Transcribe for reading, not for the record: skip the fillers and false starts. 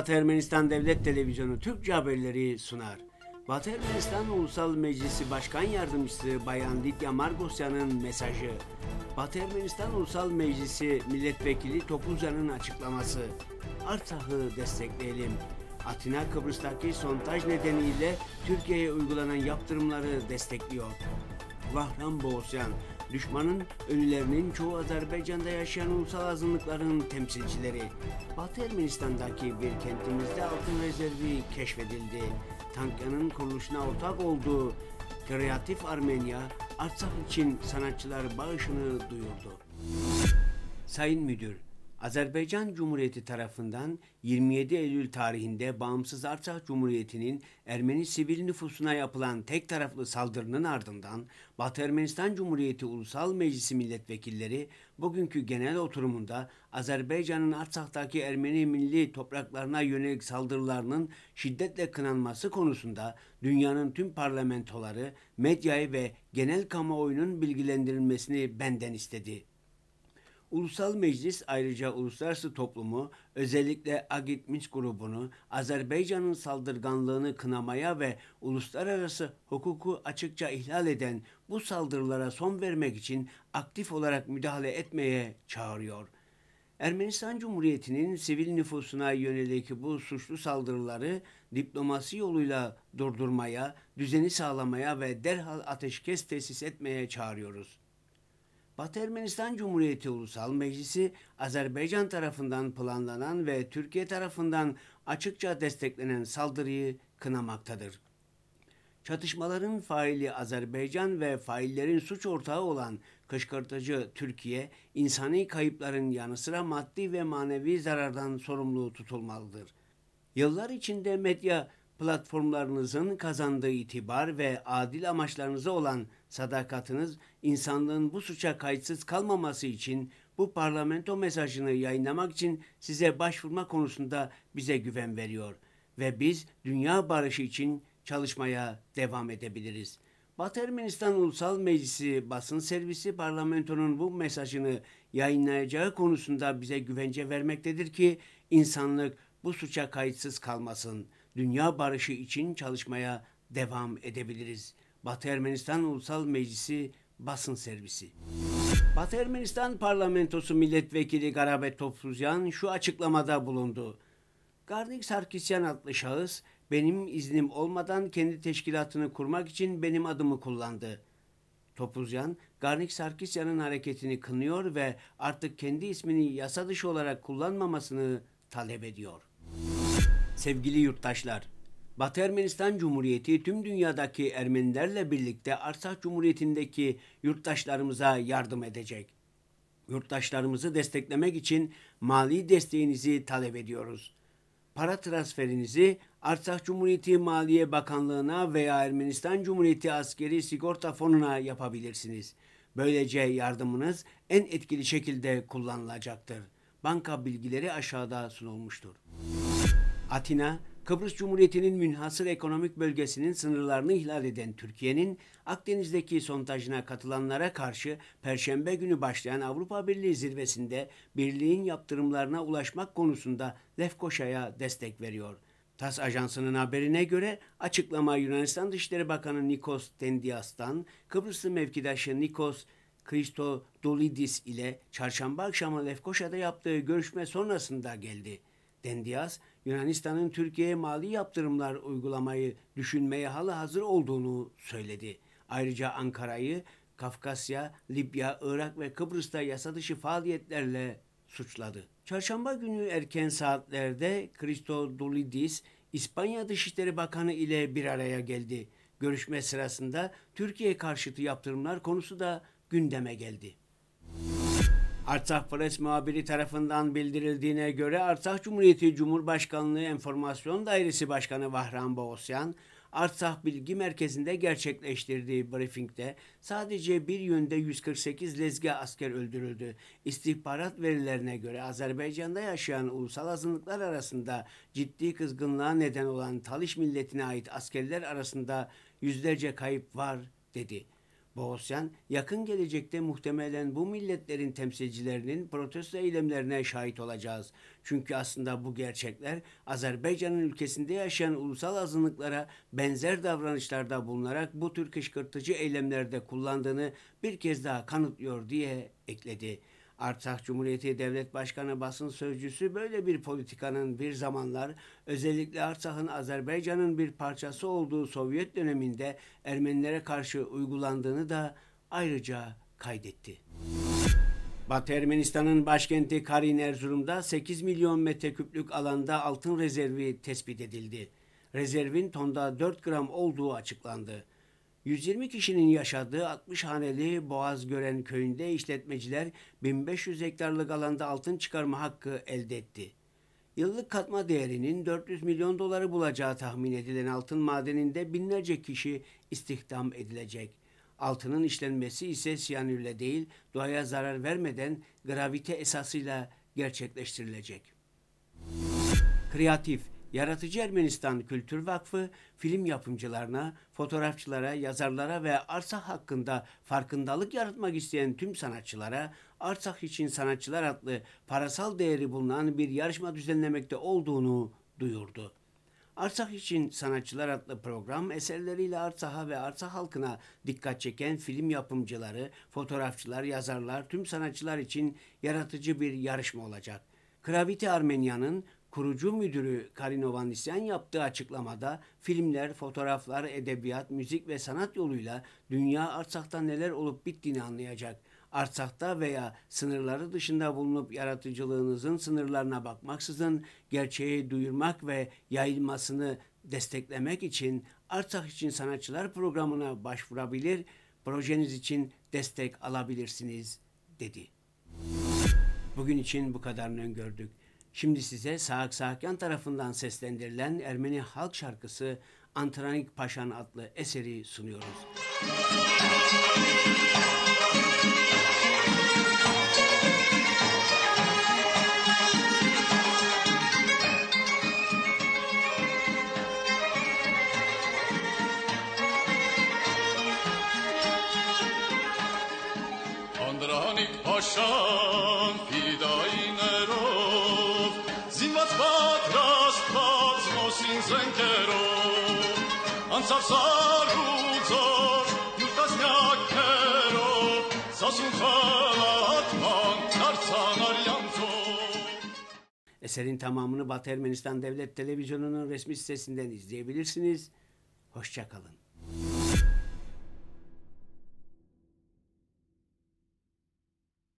Batı Ermenistan Devlet Televizyonu Türkçe haberleri sunar. Batı Ermenistan Ulusal Meclisi Başkan Yardımcısı Bayan Lidia Margosyan'ın mesajı. Batı Ermenistan Ulusal Meclisi Milletvekili Topuzyan'ın açıklaması. Artsakh'ı destekleyelim. Atina Kıbrıs'taki sondaj nedeniyle Türkiye'ye uygulanan yaptırımları destekliyor. Vahram Poghosyan, düşmanın ölülerinin çoğu Azerbaycan'da yaşayan ulusal azınlıkların temsilcileri. Batı Ermenistan'daki bir kentimizde altın rezervi keşfedildi. Tankyan'ın kuruluşuna ortak olduğu Creative Armenia, Artsakh için sanatçılar bağışını duyurdu. Sayın Müdür, Azerbaycan Cumhuriyeti tarafından 27 Eylül tarihinde bağımsız Artsakh Cumhuriyeti'nin Ermeni sivil nüfusuna yapılan tek taraflı saldırının ardından Batı Ermenistan Cumhuriyeti Ulusal Meclisi milletvekilleri bugünkü genel oturumunda Azerbaycan'ın Artsakh'taki Ermeni milli topraklarına yönelik saldırılarının şiddetle kınanması konusunda dünyanın tüm parlamentoları, medyayı ve genel kamuoyunun bilgilendirilmesini benden istedi. Ulusal Meclis ayrıca uluslararası toplumu, özellikle AGİT Minsk grubunu Azerbaycan'ın saldırganlığını kınamaya ve uluslararası hukuku açıkça ihlal eden bu saldırılara son vermek için aktif olarak müdahale etmeye çağırıyor. Ermenistan Cumhuriyeti'nin sivil nüfusuna yönelik bu suçlu saldırıları diplomasi yoluyla durdurmaya, düzeni sağlamaya ve derhal ateşkes tesis etmeye çağırıyoruz. Batı Ermenistan Cumhuriyeti Ulusal Meclisi, Azerbaycan tarafından planlanan ve Türkiye tarafından açıkça desteklenen saldırıyı kınamaktadır. Çatışmaların faili Azerbaycan ve faillerin suç ortağı olan kışkırtıcı Türkiye, insani kayıpların yanı sıra maddi ve manevi zarardan sorumlu tutulmalıdır. Yıllar içinde medya platformlarınızın kazandığı itibar ve adil amaçlarınıza olan sadakatiniz, insanlığın bu suça kayıtsız kalmaması için bu parlamento mesajını yayınlamak için size başvurma konusunda bize güven veriyor ve biz dünya barışı için çalışmaya devam edebiliriz. Batı Ermenistan Ulusal Meclisi basın servisi parlamentonun bu mesajını yayınlayacağı konusunda bize güvence vermektedir ki insanlık bu suça kayıtsız kalmasın. Dünya barışı için çalışmaya devam edebiliriz. Batı Ermenistan Ulusal Meclisi basın servisi. Batı Ermenistan Parlamentosu Milletvekili Garabet Topuzyan şu açıklamada bulundu. Garnik Sarkisyan adlı şahıs benim iznim olmadan kendi teşkilatını kurmak için benim adımı kullandı. Topuzyan, Garnik Sarkisyan'ın hareketini kınıyor ve artık kendi ismini yasa dışı olarak kullanmamasını talep ediyor. Sevgili yurttaşlar, Batı Ermenistan Cumhuriyeti tüm dünyadaki Ermenilerle birlikte Artsakh Cumhuriyeti'ndeki yurttaşlarımıza yardım edecek. Yurttaşlarımızı desteklemek için mali desteğinizi talep ediyoruz. Para transferinizi Artsakh Cumhuriyeti Maliye Bakanlığı'na veya Ermenistan Cumhuriyeti Askeri Sigorta Fonu'na yapabilirsiniz. Böylece yardımınız en etkili şekilde kullanılacaktır. Banka bilgileri aşağıda sunulmuştur. Atina, Kıbrıs Cumhuriyeti'nin münhasır ekonomik bölgesinin sınırlarını ihlal eden Türkiye'nin Akdeniz'deki sondajına katılanlara karşı Perşembe günü başlayan Avrupa Birliği zirvesinde birliğin yaptırımlarına ulaşmak konusunda Lefkoşa'ya destek veriyor. TAS Ajansı'nın haberine göre açıklama Yunanistan Dışişleri Bakanı Nikos Dendias'tan Kıbrıslı mevkidaşı Nikos Christodoulidis ile çarşamba akşamı Lefkoşa'da yaptığı görüşme sonrasında geldi. Dendias, Yunanistan'ın Türkiye'ye mali yaptırımlar uygulamayı düşünmeye hazır olduğunu söyledi. Ayrıca Ankara'yı Kafkasya, Libya, Irak ve Kıbrıs'ta yasa dışı faaliyetlerle suçladı. Çarşamba günü erken saatlerde Christodoulidis, İspanya Dışişleri Bakanı ile bir araya geldi. Görüşme sırasında Türkiye karşıtı yaptırımlar konusu da gündeme geldi. Artsakh Press muhabiri tarafından bildirildiğine göre Artsakh Cumhuriyeti Cumhurbaşkanlığı Enformasyon Dairesi Başkanı Vahram Poghosyan, Artsakh Bilgi Merkezi'nde gerçekleştirdiği briefingde sadece bir yönde 148 lezge asker öldürüldü. İstihbarat verilerine göre Azerbaycan'da yaşayan ulusal azınlıklar arasında ciddi kızgınlığa neden olan Taliş milletine ait askerler arasında yüzlerce kayıp var dedi. Poghosyan, yakın gelecekte muhtemelen bu milletlerin temsilcilerinin protesto eylemlerine şahit olacağız. Çünkü aslında bu gerçekler Azerbaycan'ın ülkesinde yaşayan ulusal azınlıklara benzer davranışlarda bulunarak bu tür kışkırtıcı eylemlerde kullandığını bir kez daha kanıtlıyor diye ekledi. Artsakh Cumhuriyeti Devlet Başkanı basın sözcüsü böyle bir politikanın bir zamanlar özellikle Artsakh'ın Azerbaycan'ın bir parçası olduğu Sovyet döneminde Ermenilere karşı uygulandığını da ayrıca kaydetti. Batı Ermenistan'ın başkenti Karin Erzurum'da 8 milyon metreküplük alanda altın rezervi tespit edildi. Rezervin tonda 4 gram olduğu açıklandı. 120 kişinin yaşadığı 60 haneli Boğazgören köyünde işletmeciler 1500 hektarlık alanda altın çıkarma hakkı elde etti. Yıllık katma değerinin 400 milyon doları bulacağı tahmin edilen altın madeninde binlerce kişi istihdam edilecek. Altının işlenmesi ise siyanürle değil, doğaya zarar vermeden gravite esasıyla gerçekleştirilecek. Kreatif Yaratıcı Ermenistan Kültür Vakfı, film yapımcılarına, fotoğrafçılara, yazarlara ve Artsakh hakkında farkındalık yaratmak isteyen tüm sanatçılara Artsakh için Sanatçılar adlı parasal değeri bulunan bir yarışma düzenlemekte olduğunu duyurdu. Artsakh için Sanatçılar adlı program eserleriyle Artsakh'a ve Artsakh halkına dikkat çeken film yapımcıları, fotoğrafçılar, yazarlar, tüm sanatçılar için yaratıcı bir yarışma olacak. Creative Armenia'nın kurucu müdürü Karinovandisyan yaptığı açıklamada filmler, fotoğraflar, edebiyat, müzik ve sanat yoluyla dünya Artsakh'ta neler olup bittiğini anlayacak. Artsakh'ta veya sınırları dışında bulunup yaratıcılığınızın sınırlarına bakmaksızın gerçeği duyurmak ve yayılmasını desteklemek için Artsakh için Sanatçılar programına başvurabilir, projeniz için destek alabilirsiniz dedi. Bugün için bu kadarını öngördük. Şimdi size Saak Saakyan tarafından seslendirilen Ermeni halk şarkısı Antranik Paşa'nın adlı eseri sunuyoruz. Antranik Paşa'm fidayı Sarsaruzor, yurtasnak kero, sasunfalatman, tarsanar yamzor. Eserin tamamını Batı Ermenistan Devlet Televizyonu'nun resmi sitesinden izleyebilirsiniz. Hoşça kalın.